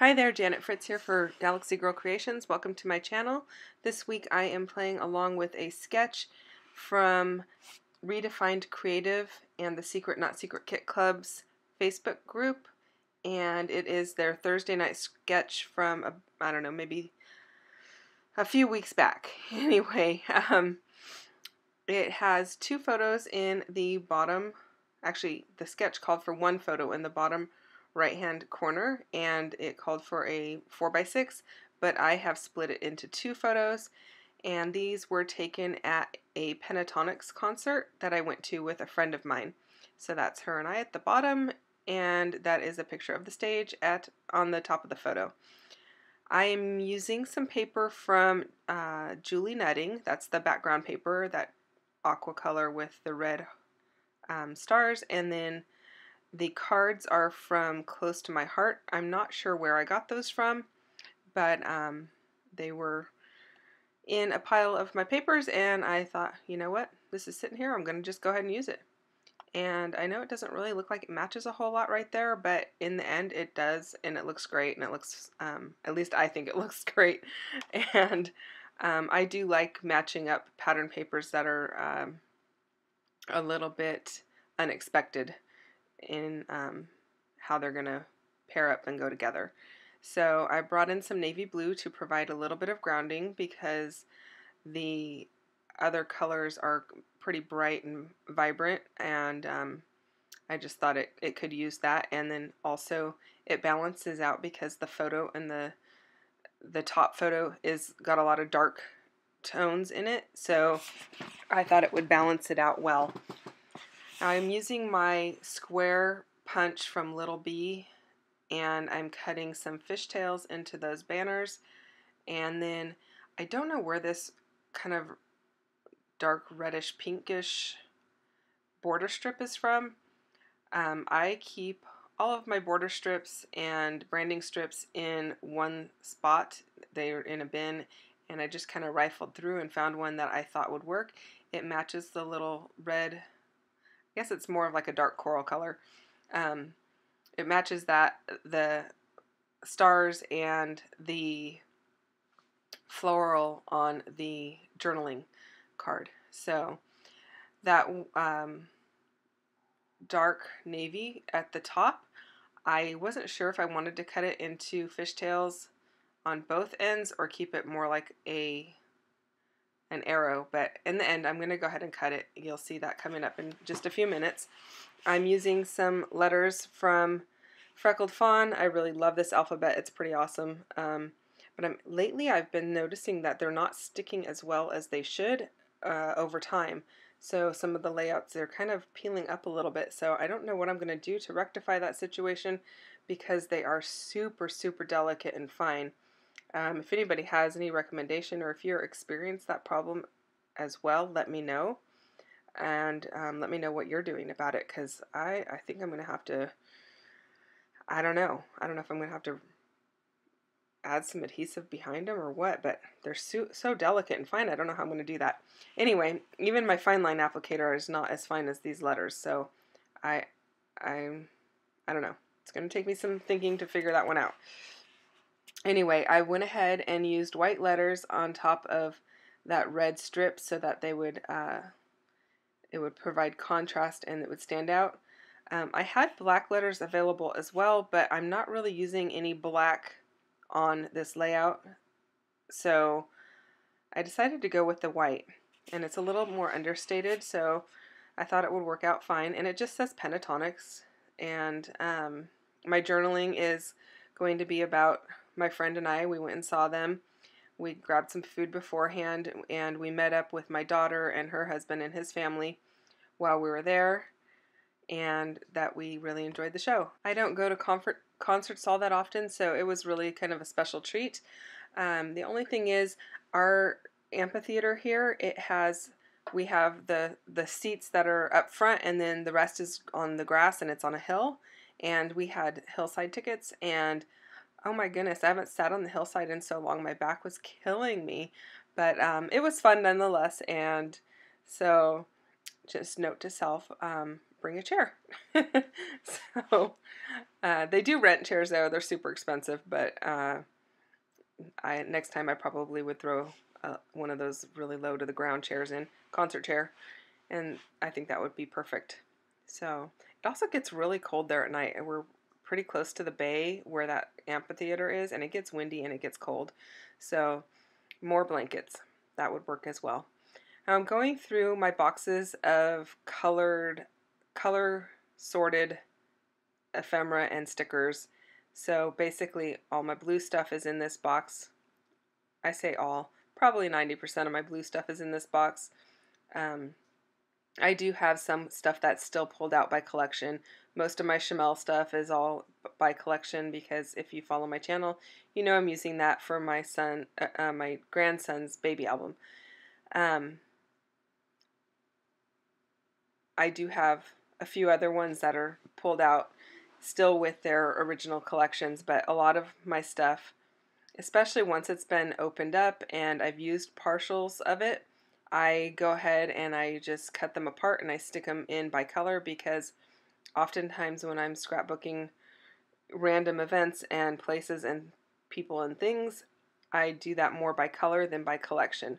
Hi there, Janet Fritz here for Galaxy Girl Creations. Welcome to my channel. This week I am playing along with a sketch from Redefined Creative and the Secret Not Secret Kit Club's Facebook group, and it is their Thursday night sketch from, I don't know, maybe a few weeks back. Anyway, it has two photos in the bottom. Actually, the sketch called for one photo in the bottom right hand corner, and it called for a 4x6, but I have split it into two photos, and these were taken at a Pentatonix concert that I went to with a friend of mine. So that's her and I at the bottom, and that is a picture of the stage on the top of the photo. I am using some paper from Julie Nutting. That's the background paper, that aqua color with the red stars, and then the cards are from Close to My Heart. I'm not sure where I got those from, but they were in a pile of my papers, and I thought, you know what, this is sitting here, I'm going to just go ahead and use it. And I know it doesn't really look like it matches a whole lot right there, but in the end it does, and it looks great, and it looks, at least I think it looks great. And I do like matching up pattern papers that are a little bit unexpected in how they're gonna pair up and go together. So I brought in some navy blue to provide a little bit of grounding, because the other colors are pretty bright and vibrant, and I just thought it could use that. And then also it balances out, because the photo and the top photo is got a lot of dark tones in it, so I thought it would balance it out well. Now I'm using my square punch from Little B, and I'm cutting some fishtails into those banners. And then I don't know where this kind of dark reddish pinkish border strip is from. I keep all of my border strips and branding strips in one spot. They are in a bin, and I just kind of rifled through and found one that I thought would work. It matches the little red, I guess it's more of like a dark coral color. It matches the stars and the floral on the journaling card. So that dark navy at the top, I wasn't sure if I wanted to cut it into fishtails on both ends or keep it more like an arrow, but in the end I'm going to go ahead and cut it. You'll see that coming up in just a few minutes. I'm using some letters from Freckled Fawn. I really love this alphabet, it's pretty awesome, but lately I've been noticing that they're not sticking as well as they should over time, so some of the layouts are kind of peeling up a little bit. So I don't know what I'm going to do to rectify that situation, because they are super delicate and fine. If anybody has any recommendation, or if you're experienced that problem as well, let me know, and let me know what you're doing about it, because I think I'm going to have to, I don't know if I'm going to have to add some adhesive behind them or what, but they're so delicate and fine, I don't know how I'm going to do that. Anyway, even my fine line applicator is not as fine as these letters, so I don't know, it's going to take me some thinking to figure that one out. Anyway, I went ahead and used white letters on top of that red strip so that they would, it would provide contrast and it would stand out. I had black letters available as well, but I'm not really using any black on this layout, so I decided to go with the white, and it's a little more understated, so I thought it would work out fine. And it just says Pentatonix, and my journaling is going to be about my friend and I. We went and saw them, we grabbed some food beforehand, and we met up with my daughter and her husband and his family while we were there, and that we really enjoyed the show. I don't go to concerts all that often, so it was really kind of a special treat. The only thing is, our amphitheater here, we have the seats that are up front, and then the rest is on the grass, and it's on a hill, and we had hillside tickets. And oh my goodness, I haven't sat on the hillside in so long. My back was killing me, but it was fun nonetheless. And so just note to self, bring a chair. So they do rent chairs though. They're super expensive, but next time I probably would throw one of those really low to the ground chairs in, concert chair, and I think that would be perfect. So it also gets really cold there at night, and we're pretty close to the bay where that amphitheater is, and it gets windy and it gets cold. So more blankets, that would work as well. I'm going through my boxes of color sorted ephemera and stickers. So basically all my blue stuff is in this box. I say all, probably 90% of my blue stuff is in this box. I do have some stuff that's still pulled out by collection. Most of my Shimelle stuff is all by collection because if you follow my channel, you know I'm using that for my son, my grandson's baby album. I do have a few other ones that are pulled out still with their original collections, but a lot of my stuff, especially once it's been opened up and I've used partials of it, I go ahead and I just cut them apart and I stick them in by color, because oftentimes when I'm scrapbooking random events and places and people and things, I do that more by color than by collection.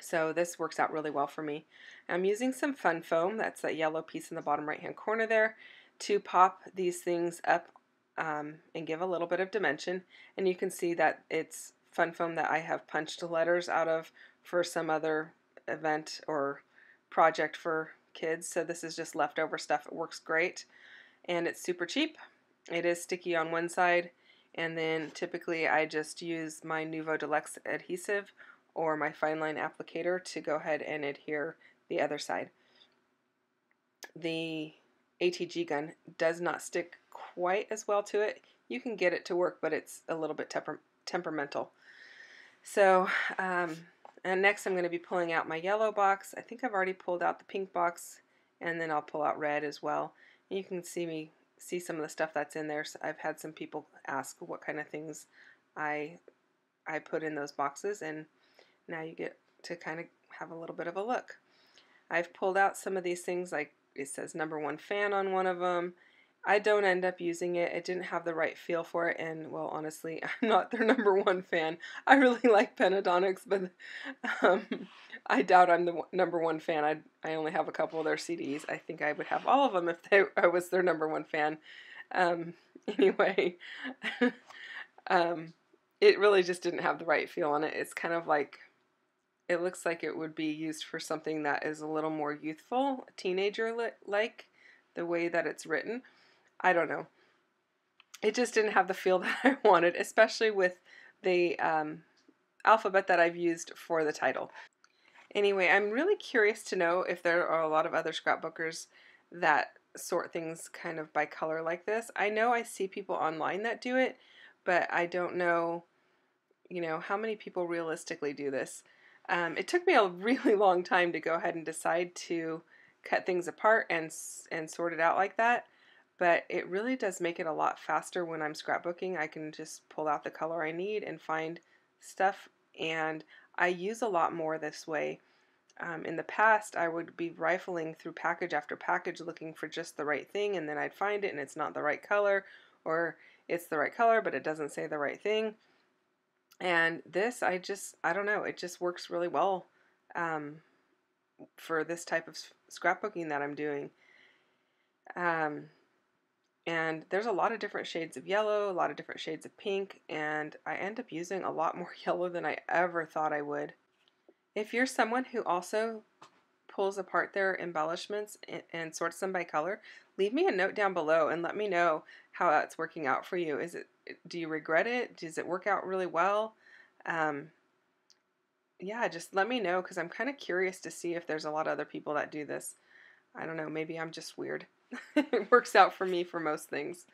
So this works out really well for me. I'm using some fun foam, that's that yellow piece in the bottom right hand corner there, to pop these things up and give a little bit of dimension. And you can see that it's fun foam that I have punched letters out of for some other event or project for kids. So this is just leftover stuff. It works great and it's super cheap. It is sticky on one side, and then typically I just use my Nuvo Deluxe adhesive or my fine line applicator to go ahead and adhere the other side. The ATG gun does not stick quite as well to it. You can get it to work, but it's a little bit temperamental. So and next I'm going to be pulling out my yellow box. I think I've already pulled out the pink box, and then I'll pull out red as well. And you can see me see some of the stuff that's in there. So I've had some people ask what kind of things I put in those boxes, and now you get to kind of have a little bit of a look. I've pulled out some of these things, like it says #1 fan on one of them. I don't end up using it. It didn't have the right feel for it, and well, honestly, I'm not their #1 fan. I really like Pentatonix, but I doubt I'm the #1 fan. I only have a couple of their CDs. I think I would have all of them if I was their #1 fan. Anyway, it really just didn't have the right feel on it. It's kind of like, it looks like it would be used for something that is a little more youthful, teenager-like, the way that it's written. I don't know. It just didn't have the feel that I wanted, especially with the alphabet that I've used for the title. Anyway, I'm really curious to know if there are a lot of other scrapbookers that sort things kind of by color like this. I know I see people online that do it, but I don't know, you know, how many people realistically do this. It took me a really long time to go ahead and decide to cut things apart and sort it out like that, but it really does make it a lot faster when I'm scrapbooking. I can just pull out the color I need and find stuff, and I use a lot more this way. In the past, I would be rifling through package after package looking for just the right thing, and then I'd find it and it's not the right color, or it's the right color but it doesn't say the right thing. And this, I don't know, it just works really well for this type of scrapbooking that I'm doing. And there's a lot of different shades of yellow, a lot of different shades of pink, and I end up using a lot more yellow than I ever thought I would. If you're someone who also pulls apart their embellishments and sorts them by color, leave me a note down below and let me know how that's working out for you. Do you regret it? Does it work out really well? Yeah, just let me know, because I'm kind of curious to see if there's a lot of other people that do this. I don't know, maybe I'm just weird. It works out for me for most things.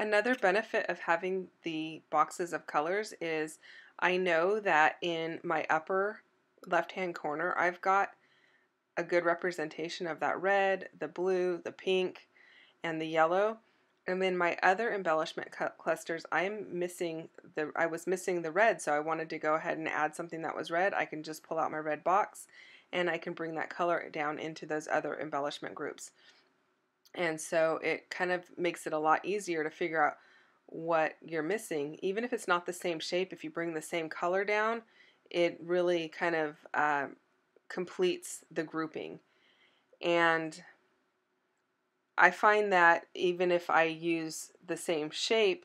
Another benefit of having the boxes of colors is I know that in my upper left-hand corner I've got a good representation of that red, the blue, the pink, and the yellow. And then my other embellishment clusters, I was missing the red, so I wanted to go ahead and add something that was red. I can just pull out my red box and I can bring that color down into those other embellishment groups. And so it kind of makes it a lot easier to figure out what you're missing. Even if it's not the same shape, if you bring the same color down, it really kind of completes the grouping. And I find that even if I use the same shape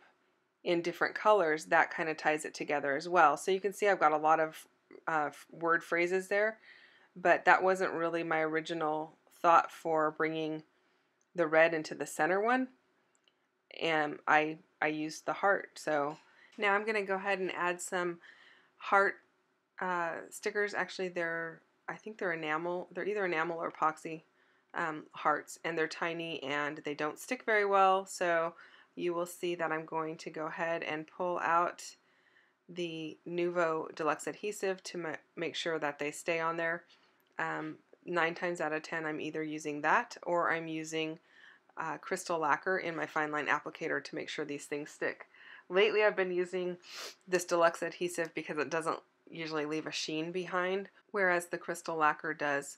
in different colors, that kind of ties it together as well. So you can see I've got a lot of word phrases there, but that wasn't really my original thought for bringing the red into the center one, and I used the heart. So now I'm going to go ahead and add some heart stickers. Actually, I think they're enamel. They're either enamel or epoxy hearts, and they're tiny and they don't stick very well. So you will see that I'm going to go ahead and pull out the Nuvo Deluxe adhesive to make sure that they stay on there. 9 times out of 10 I'm either using that or I'm using crystal lacquer in my fine line applicator to make sure these things stick. Lately I've been using this Deluxe adhesive because it doesn't usually leave a sheen behind, whereas the crystal lacquer does.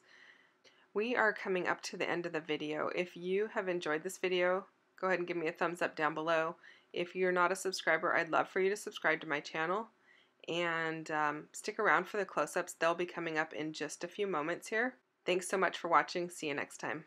We are coming up to the end of the video. If you have enjoyed this video, go ahead and give me a thumbs up down below. If you're not a subscriber, I'd love for you to subscribe to my channel, and stick around for the close-ups. They'll be coming up in just a few moments here. Thanks so much for watching. See you next time.